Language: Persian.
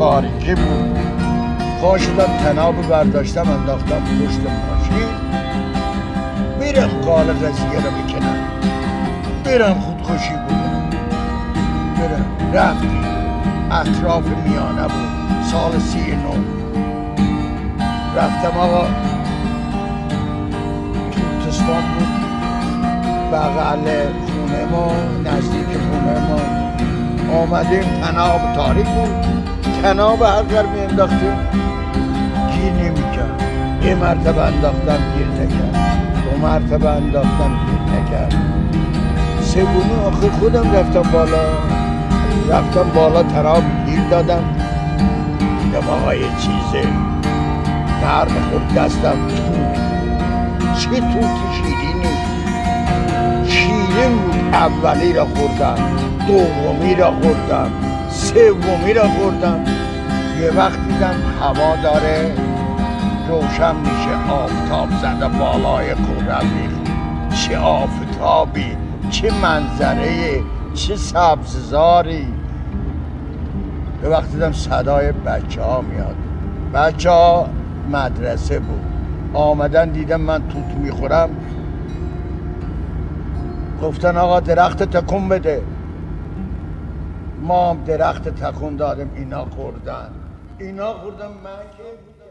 تاریکی بود، پاشدم تناب برداشتم انداختم پشت ماشین، میرم قال قضیه رو بکنم، برم خودکشی بکنم. برم رفتیم اطراف میانه بود، سال 39 رفتم آقا ترکستان بود، بغل خونه ما، نزدیک خونه ما آمدیم، تناب تاریک بود، تناب هر گر می انداختیم گیر نمی کرد، یه مرتبه انداختم گیر نکرد، دو مرتبه انداختم گیر نکرد، سومی آخر خودم رفتم بالا تناب گیر دادم، دیدم آقا یه چیزه نرم خود دستم توت، چه توتی شیرینی، شیرین بود، اولی را خوردم، دومی را خوردم، سومی را خوردم، یه وقت دیدم هوا داره روشن میشه، آفتاب زده بالای کوهرمی، چه آفتابی، چه منظره، چه سبززاری. یه وقت دیدم صدای بچه ها میاد، بچه ها مدرسه بود آمدن، دیدم من توت میخورم، گفتن آقا درخت تکون بده، ما درخت تکون دادم، اینا خوردن، من که